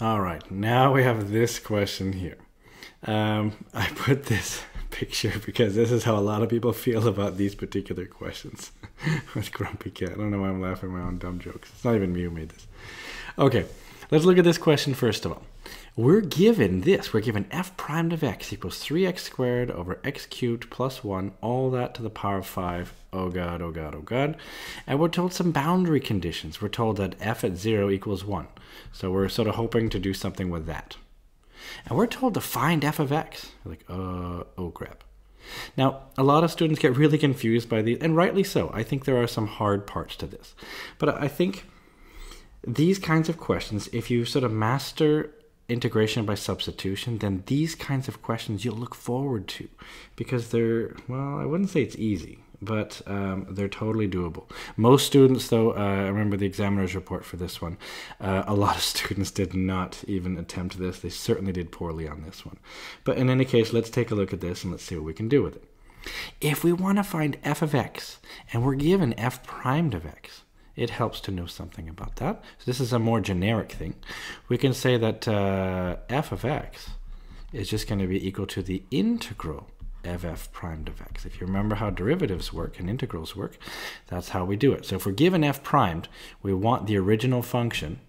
All right, now we have this question here. I put this picture because this is how a lot of people feel about these particular questions with Grumpy Cat. I don't know why I'm laughing at my own dumb jokes. It's not even me who made this. Okay, let's look at this question first of all. We're given this. We're given f prime of x equals 3x squared over x cubed plus 1, all that to the power of 5. Oh god, oh god, oh god. And we're told some boundary conditions. We're told that f at 0 equals 1. So we're sort of hoping to do something with that. And we're told to find f of x. We're like, oh crap. Now, a lot of students get really confused by these, and rightly so. I think there are some hard parts to this. But I think these kinds of questions, if you sort of master integration by substitution, then these kinds of questions you'll look forward to, because they're, well, I wouldn't say it's easy, but they're totally doable. Most students, though, I remember the examiner's report for this one, a lot of students did not even attempt this. They certainly did poorly on this one. But in any case, let's take a look at this and let's see what we can do with it. If we want to find f of x, and we're given f prime of x, it helps to know something about that. So this is a more generic thing. We can say that f of x is just going to be equal to the integral of f prime of x. If you remember how derivatives work and integrals work, that's how we do it. So if we're given f primed, we want the original function.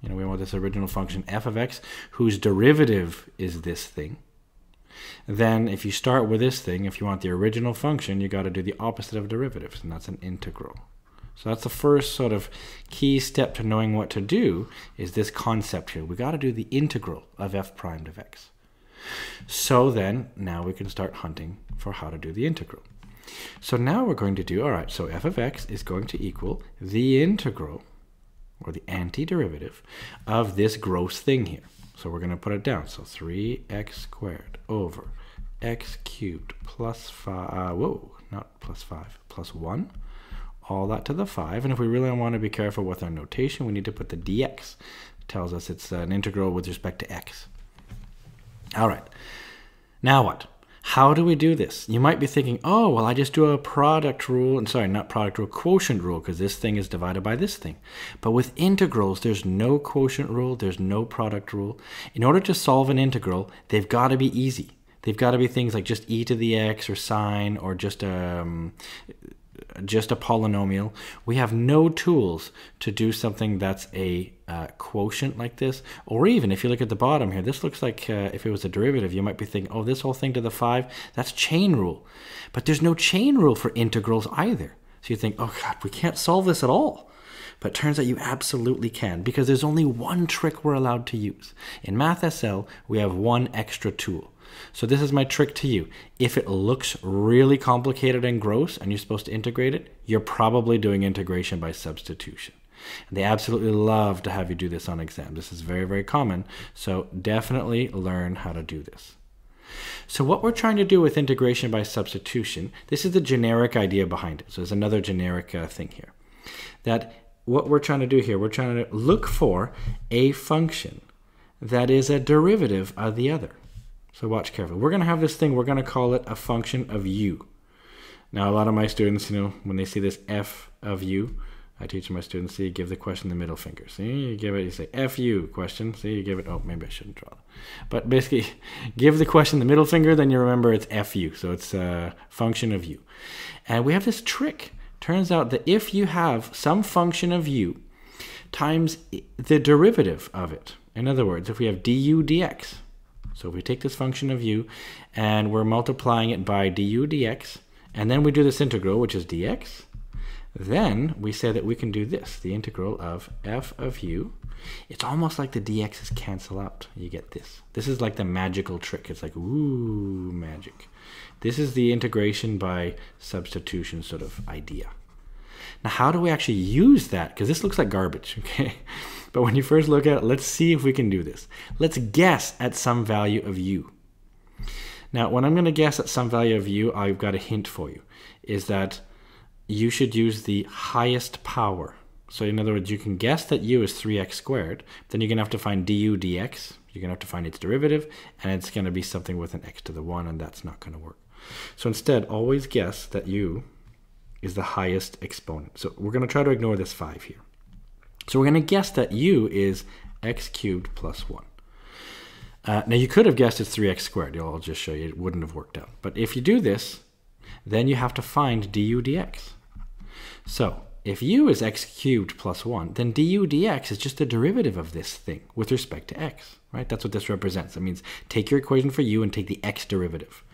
You know, we want this original function f of x, whose derivative is this thing. Then if you start with this thing, if you want the original function, you got to do the opposite of derivatives, and that's an integral. So that's the first sort of key step to knowing what to do, is this concept here. We got to do the integral of f prime of x. So then, now we can start hunting for how to do the integral. So now we're going to do, all right, so f of x is going to equal the integral, or the antiderivative, of this gross thing here. So we're going to put it down. So 3x squared over x cubed plus 5, whoa, not plus 5, plus 1. All that to the 5, and if we really want to be careful with our notation, we need to put the dx. It tells us it's an integral with respect to x. All right, now what? How do we do this? You might be thinking, oh, well, I just do a product rule, and sorry, not product rule, quotient rule, because this thing is divided by this thing. But with integrals, there's no quotient rule, there's no product rule. In order to solve an integral, they've got to be easy. They've got to be things like just e to the x, or sine, or just a polynomial. We have no tools to do something that's a quotient like this, or even if you look at the bottom here, this looks like if it was a derivative, you might be thinking, oh, this whole thing to the 5, that's chain rule. But there's no chain rule for integrals either. So you think, oh god, we can't solve this at all. But it turns out you absolutely can, because there's only one trick we're allowed to use. In Math SL, we have one extra tool. So this is my trick to you. If it looks really complicated and gross and you're supposed to integrate it, you're probably doing integration by substitution. And they absolutely love to have you do this on exam. This is very, very common. So definitely learn how to do this. So what we're trying to do with integration by substitution, this is the generic idea behind it. So there's another generic thing here. That what we're trying to do here, we're trying to look for a function that is a derivative of the other. So watch carefully. We're going to have this thing, we're going to call it a function of u. Now, a lot of my students, you know, when they see this f of u, I teach my students, see, you give the question the middle finger. See, you give it, you say f u question. See, you give it, oh, maybe I shouldn't draw that. But basically, give the question the middle finger, then you remember it's f u. So it's a function of u. And we have this trick. Turns out that if you have some function of u times the derivative of it, in other words, if we have du dx, so if we take this function of u and we're multiplying it by du dx, and then we do this integral, which is dx, then we say that we can do this, the integral of f of u. It's almost like the dx's cancel out. You get this. This is like the magical trick. It's like, ooh, magic. This is the integration by substitution sort of idea. Now, how do we actually use that? Because this looks like garbage, okay? But when you first look at it, let's see if we can do this. Let's guess at some value of u. Now, when I'm going to guess at some value of u, I've got a hint for you, is that you should use the highest power. So in other words, you can guess that u is 3x squared. Then you're going to have to find du dx. You're going to have to find its derivative, and it's going to be something with an x to the 1, and that's not going to work. So instead, always guess that u is the highest exponent. So we're going to try to ignore this 5 here. So we're going to guess that u is x cubed plus 1. Now you could have guessed it's 3x squared. I'll just show you it wouldn't have worked out. But if you do this, then you have to find du dx. So if u is x cubed plus 1, then du dx is just the derivative of this thing with respect to x, right? That's what this represents. It means take your equation for u and take the x derivative.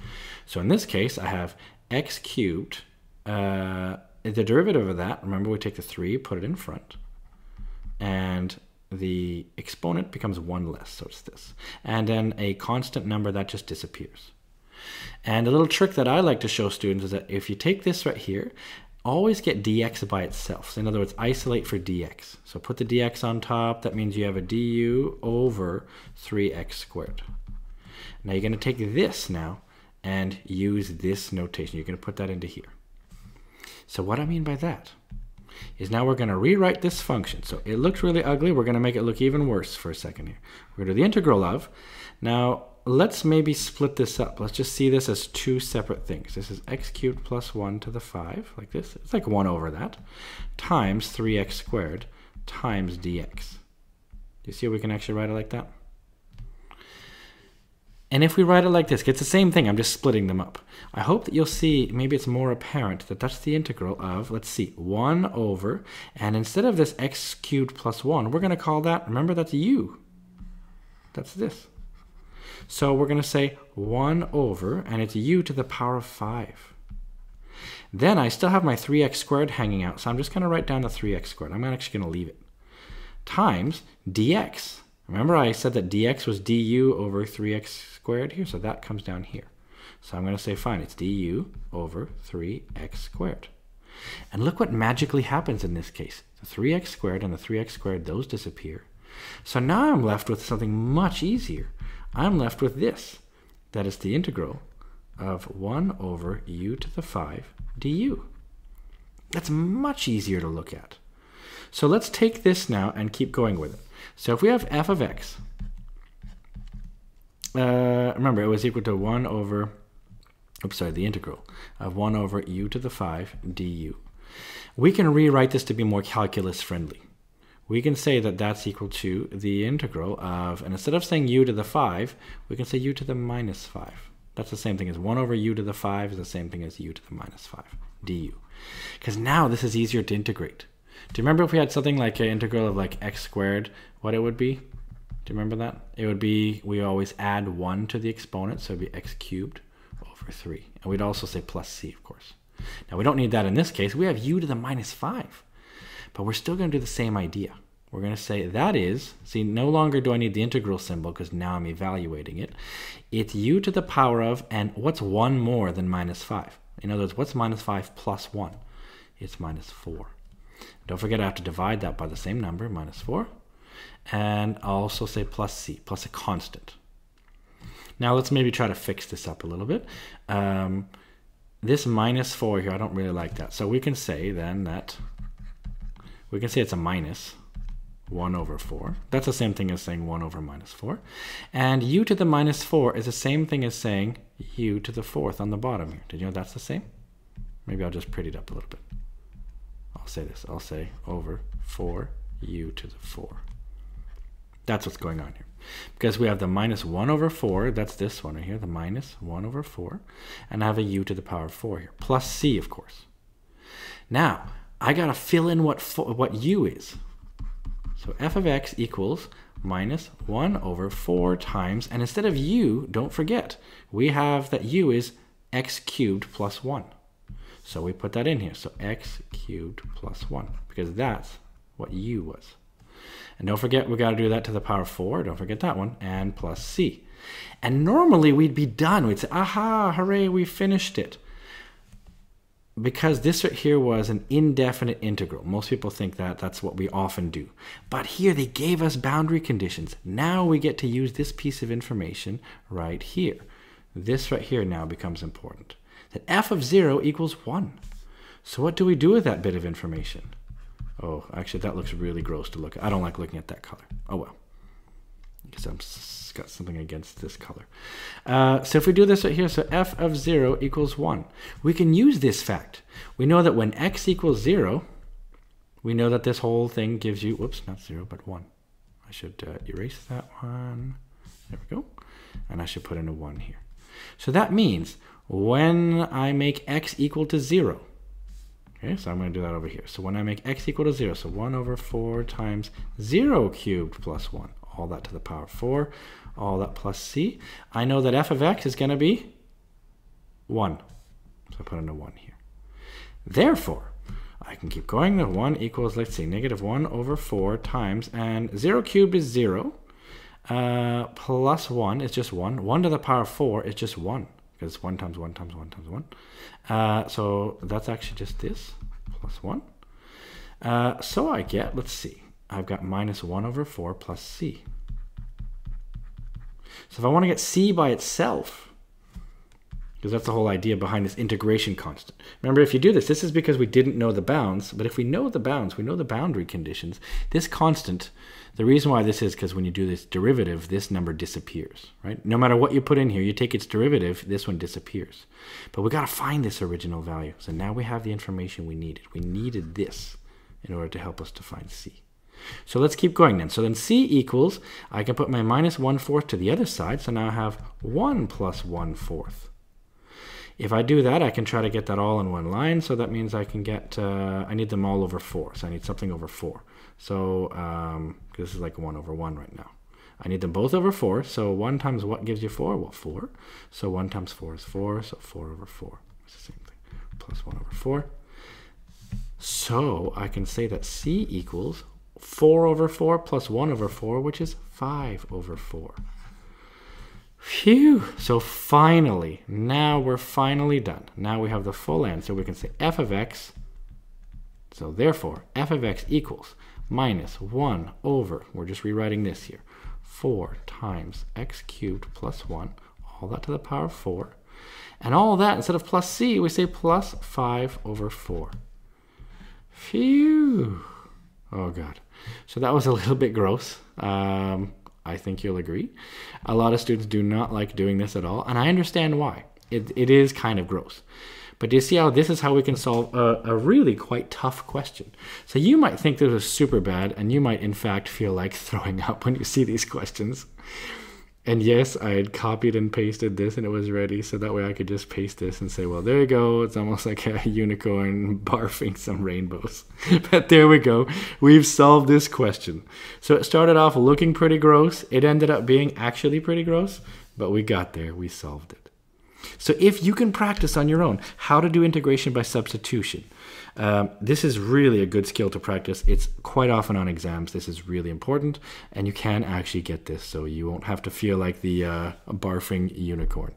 So in this case, I have x cubed, the derivative of that, remember we take the 3, put it in front, and the exponent becomes 1 less, so it's this. And then a constant number that just disappears. And a little trick that I like to show students is that if you take this right here, always get dx by itself. So in other words, isolate for dx. So put the dx on top. That means you have a du over 3x squared. Now you're going to take this now and use this notation. You're going to put that into here. So what I mean by that is now we're going to rewrite this function. So it looked really ugly. We're going to make it look even worse for a second here. We're going to do the integral of. Now let's maybe split this up. Let's just see this as two separate things. This is x cubed plus 1 to the 5, like this. It's like 1 over that, times 3x squared times dx. You see how we can actually write it like that? And if we write it like this, it's the same thing. I'm just splitting them up. I hope that you'll see, maybe it's more apparent, that that's the integral of, let's see, 1 over, and instead of this x cubed plus 1, we're going to call that, remember, that's u. That's this. So we're going to say 1 over, and it's u to the power of 5. Then I still have my 3x squared hanging out, so I'm just going to write down the 3x squared. I'm actually going to leave it. Times dx. Remember I said that dx was du over 3x squared here, so that comes down here. So I'm going to say, fine, it's du over 3x squared. And look what magically happens in this case. The 3x squared and the 3x squared, those disappear. So now I'm left with something much easier. I'm left with this. That is the integral of 1 over u to the 5 du. That's much easier to look at. So let's take this now and keep going with it. So if we have f of x, remember it was equal to 1 over, oops, sorry, the integral of 1 over u to the 5 du. We can rewrite this to be more calculus friendly. We can say that that's equal to the integral of, and instead of saying u to the 5, we can say u to the minus 5. That's the same thing as 1 over u to the 5 is the same thing as u to the minus 5 du. Because now this is easier to integrate. Do you remember if we had something like an integral of like x squared, what it would be? Do you remember that? It would be, we always add 1 to the exponent, so it would be x cubed over 3. And we'd also say plus c, of course. Now we don't need that in this case. We have u to the minus 5. But we're still going to do the same idea. We're going to say that is, see, no longer do I need the integral symbol because now I'm evaluating it. It's u to the power of, and what's 1 more than minus 5? In other words, what's minus 5 plus 1? It's minus 4. Don't forget I have to divide that by the same number, minus 4. And I'll also say plus c, plus a constant. Now let's maybe try to fix this up a little bit. This minus 4 here, I don't really like that. So we can say then that, we can say it's a minus 1 over 4. That's the same thing as saying 1 over minus 4. And u to the minus 4 is the same thing as saying u to the 4th on the bottom here. Did you know that's the same? Maybe I'll just pretty it up a little bit. I'll say this. I'll say over 4 u to the 4. That's what's going on here. Because we have the minus 1 over 4. That's this one right here, the minus 1 over 4. And I have a u to the power of 4 here. Plus c, of course. Now, I got to fill in what u is. So f of x equals minus 1 over 4 times, and instead of u, don't forget, we have that u is x cubed plus 1. So we put that in here. So x cubed plus 1, because that's what u was. And don't forget, we got to do that to the power of 4. Don't forget that one. And plus c. And normally we'd be done. We'd say, aha, hooray, we finished it. Because this right here was an indefinite integral. Most people think that that's what we often do. But here they gave us boundary conditions. Now we get to use this piece of information right here. This right here now becomes important. That f of 0 equals 1. So what do we do with that bit of information? Oh, actually that looks really gross to look at. I don't like looking at that color. Oh well. Because I've got something against this color. So if we do this right here, so f of 0 equals 1. We can use this fact. We know that when x equals 0, we know that this whole thing gives you, whoops, not 0, but 1. I should erase that one. There we go. And I should put in a 1 here. So that means when I make x equal to 0, okay, so I'm going to do that over here. So when I make x equal to 0, so 1 over 4 times 0 cubed plus 1, all that to the power of 4, all that plus c, I know that f of x is going to be 1. So I put in a 1 here. Therefore, I can keep going. The 1 equals, let's see, negative 1 over 4 times, and 0 cubed is 0, plus 1 is just 1. 1 to the power of 4 is just 1, because it's 1 times 1 times 1 times 1. So that's actually just this, plus 1. So I get, let's see, I've got minus 1 over 4 plus c. So if I want to get c by itself, because that's the whole idea behind this integration constant. Remember, if you do this is because we didn't know the bounds, but if we know the bounds, we know the boundary conditions, this constant, the reason why this is because when you do this derivative, this number disappears, right? No matter what you put in here, you take its derivative, this one disappears. But we got to find this original value. So now we have the information we needed. We needed this in order to help us to find c. So let's keep going then. So then c equals, I can put my minus 1/4 to the other side, so now I have 1 plus 1/4. If I do that, I can try to get that all in one line. So that means I can get, I need them all over 4. So I need something over 4. So this is like 1 over 1 right now. I need them both over 4. So 1 times what gives you 4? Well, 4. So 1 times 4 is 4. So 4 over 4. It's the same thing. Plus 1 over 4. So I can say that c equals 4 over 4 plus 1 over 4, which is 5 over 4. Phew! So finally, now we're finally done. Now we have the full answer. We can say f of x, so therefore f of x equals minus 1 over, we're just rewriting this here, 4 times x cubed plus 1, all that to the power of 4. And all that, instead of plus c, we say plus 5 over 4. Phew! Oh god. So that was a little bit gross. I think you'll agree. A lot of students do not like doing this at all, and I understand why. It is kind of gross. But do you see how this is how we can solve a really quite tough question? So you might think this was super bad, and you might in fact feel like throwing up when you see these questions. And yes, I had copied and pasted this and it was ready, so that way I could just paste this and say, well, there you go. It's almost like a unicorn barfing some rainbows. But there we go. We've solved this question. So it started off looking pretty gross. It ended up being actually pretty gross, but we got there. We solved it. So if you can practice on your own how to do integration by substitution, this is really a good skill to practice. It's quite often on exams. This is really important, and you can actually get this, so you won't have to feel like the barfing unicorn.